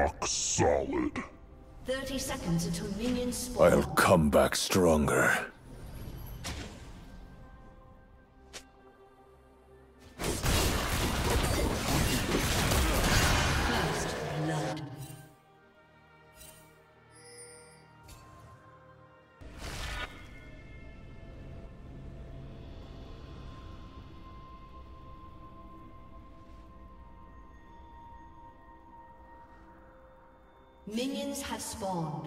rock solid. 30 seconds until minions spawn. I'll come back stronger. Minions have spawned.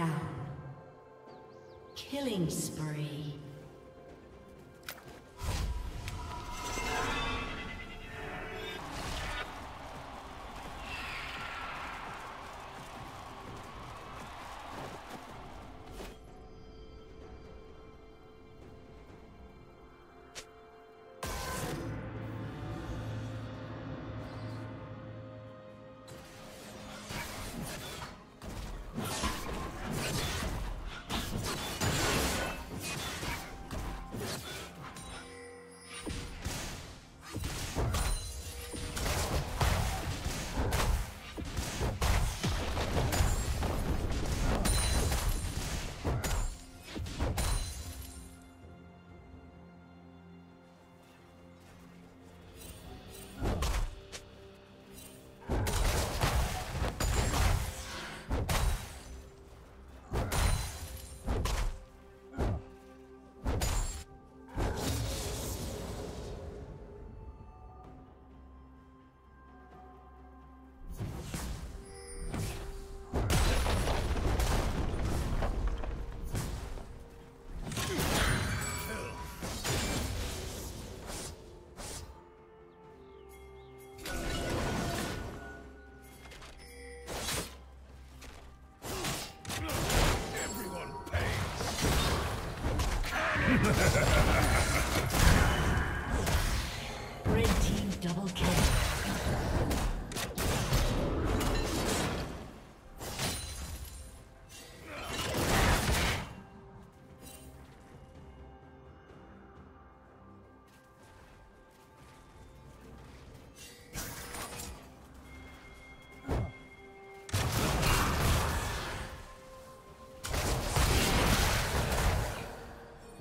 down. Killing spree.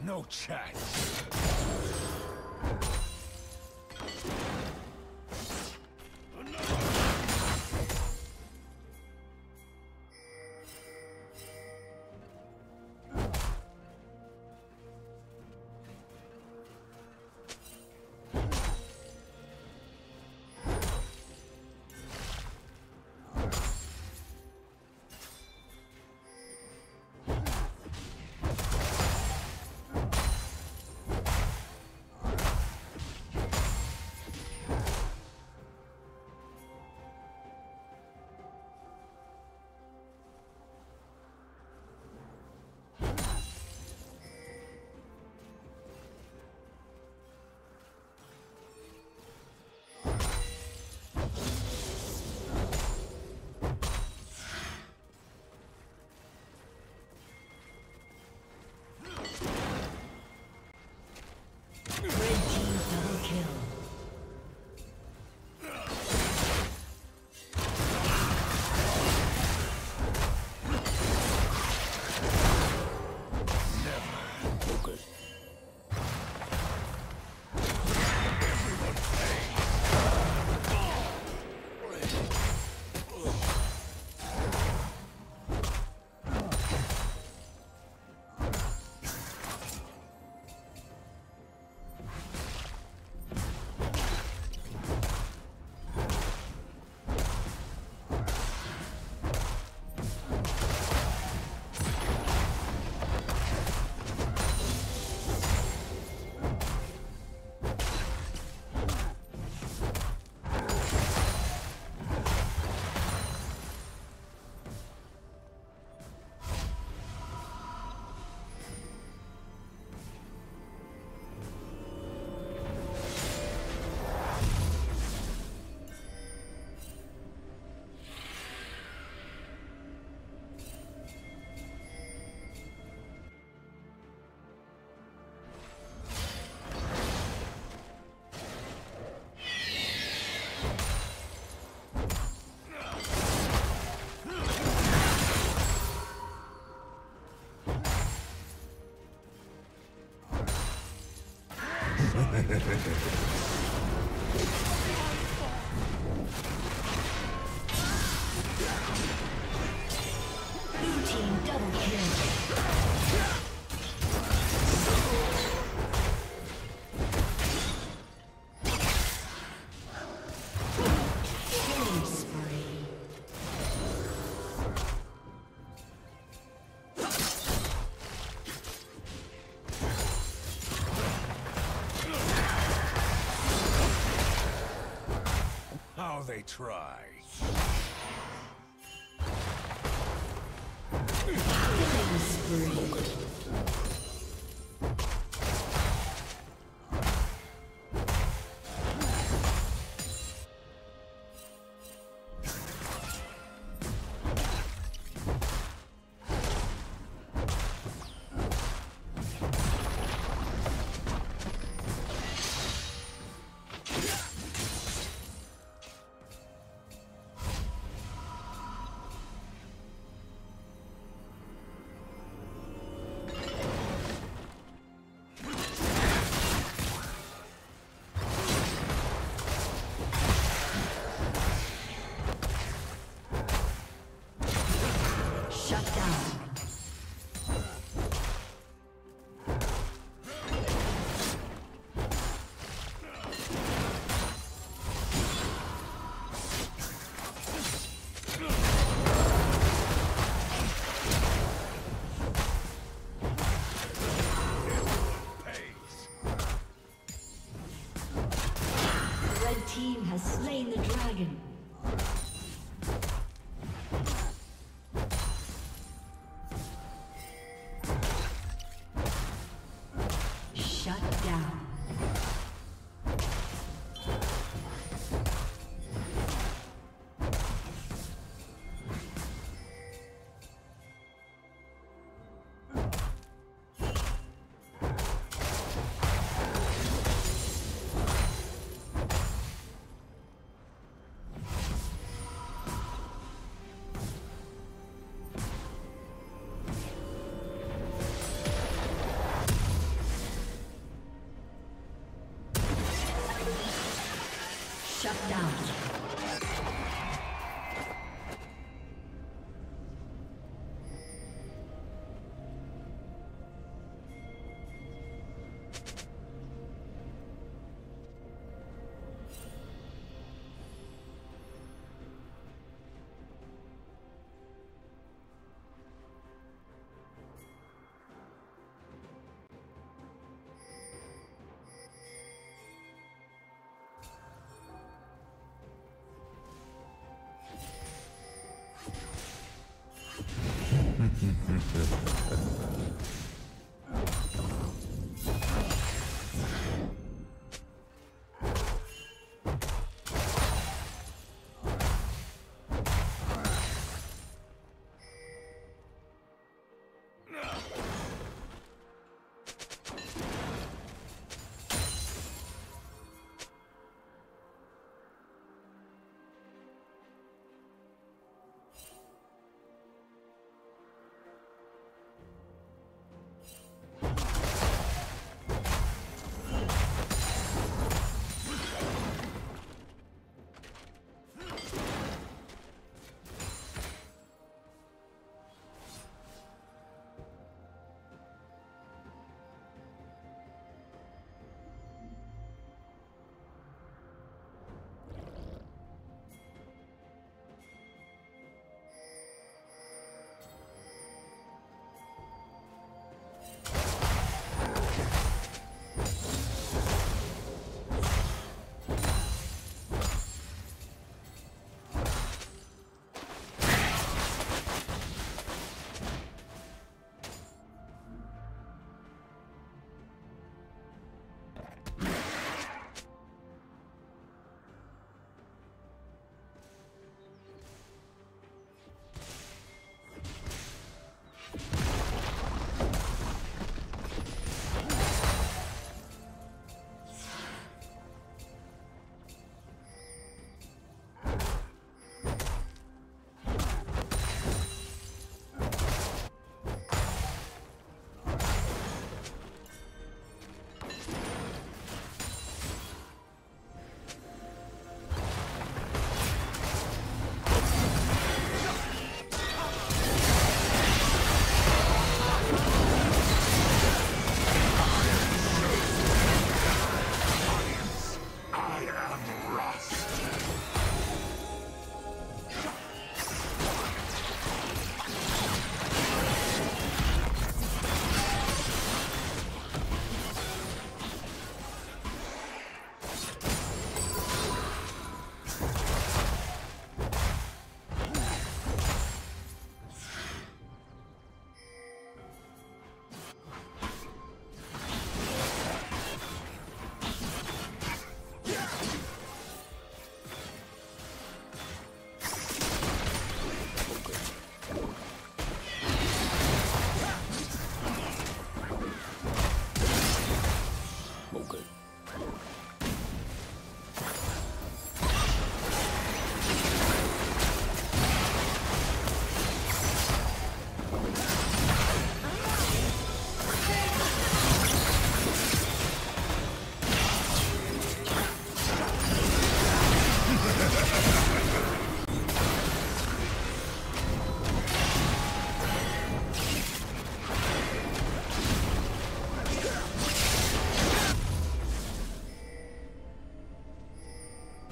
No chance. they try. Slain the dragon. Shut down. Shut down.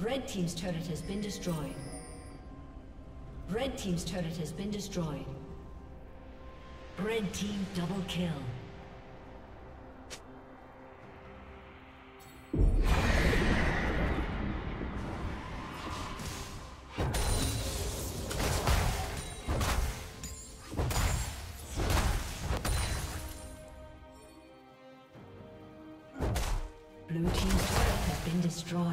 Red team's turret has been destroyed. Red team's turret has been destroyed. Red team double kill. Blue team's turret has been destroyed.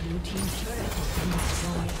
Blue team's turret has been destroyed.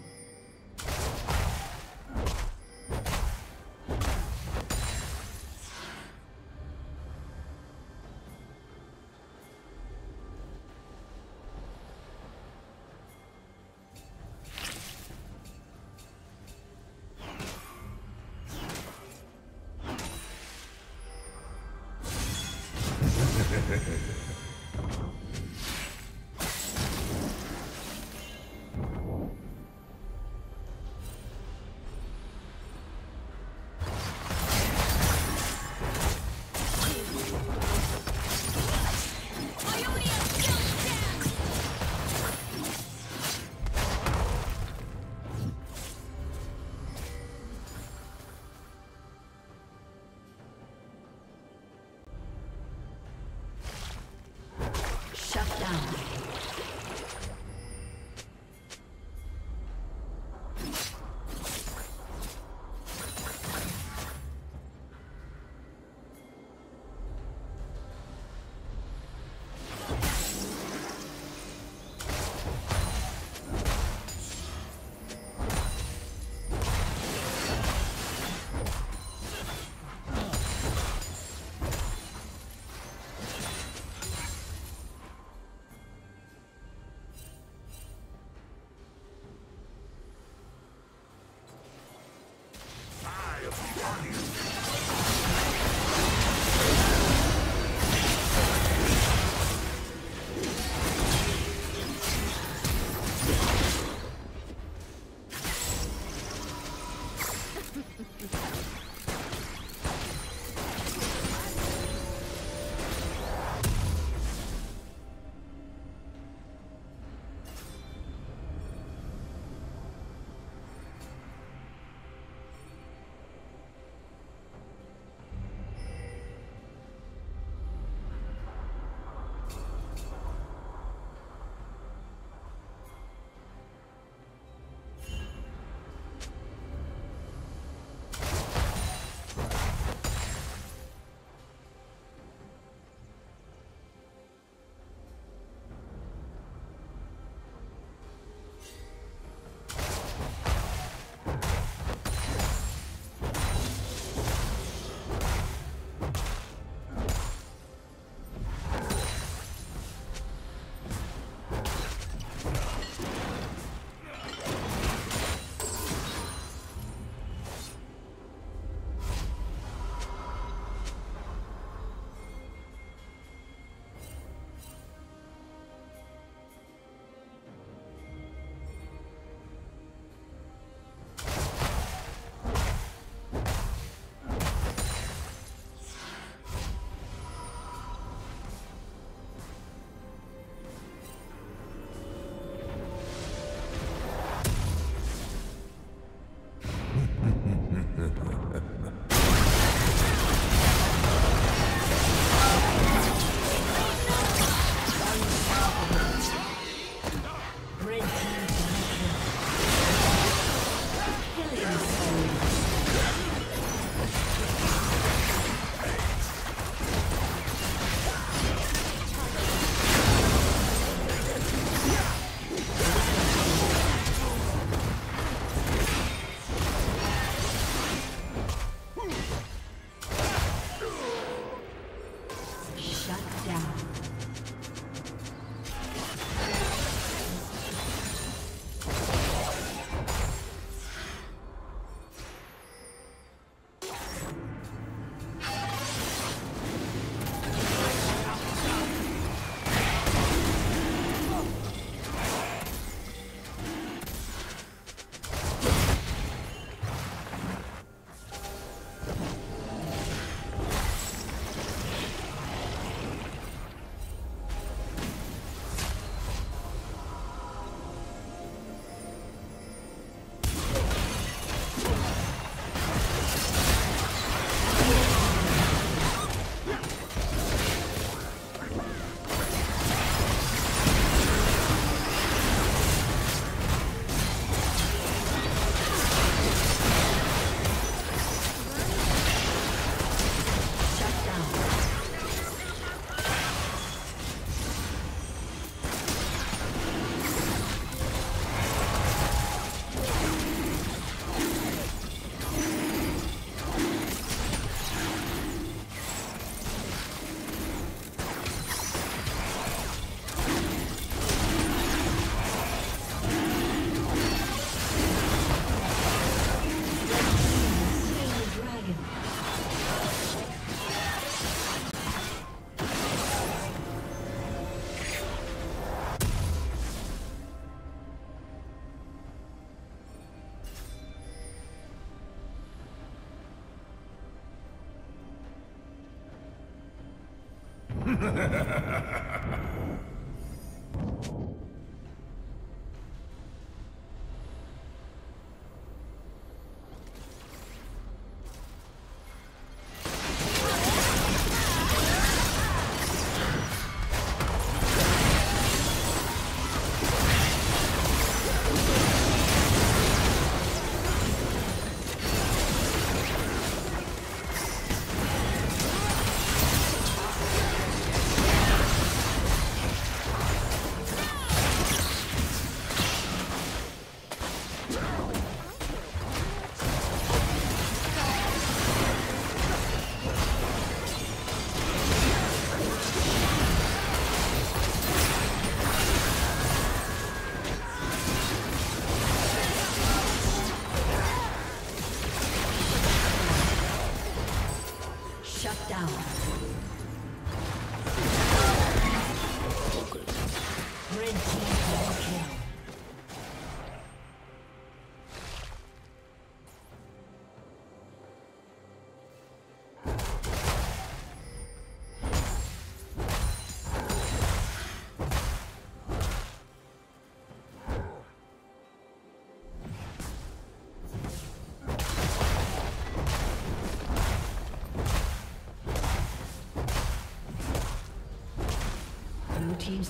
Team's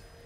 Team's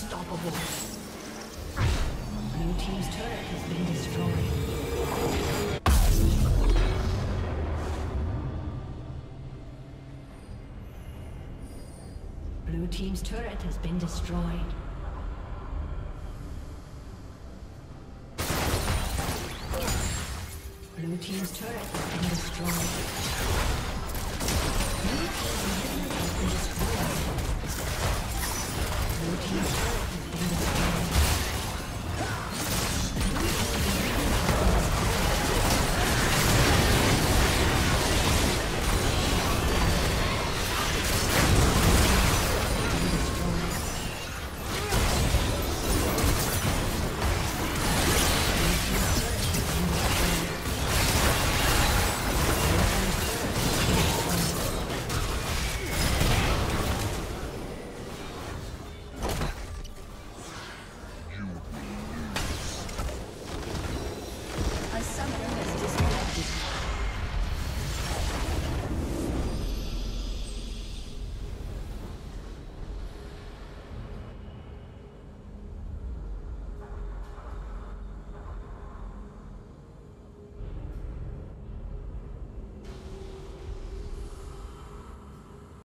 turret has been destroyed. Blue team's turret has been destroyed. Blue team's turret has been destroyed. Blue team's turret has been destroyed.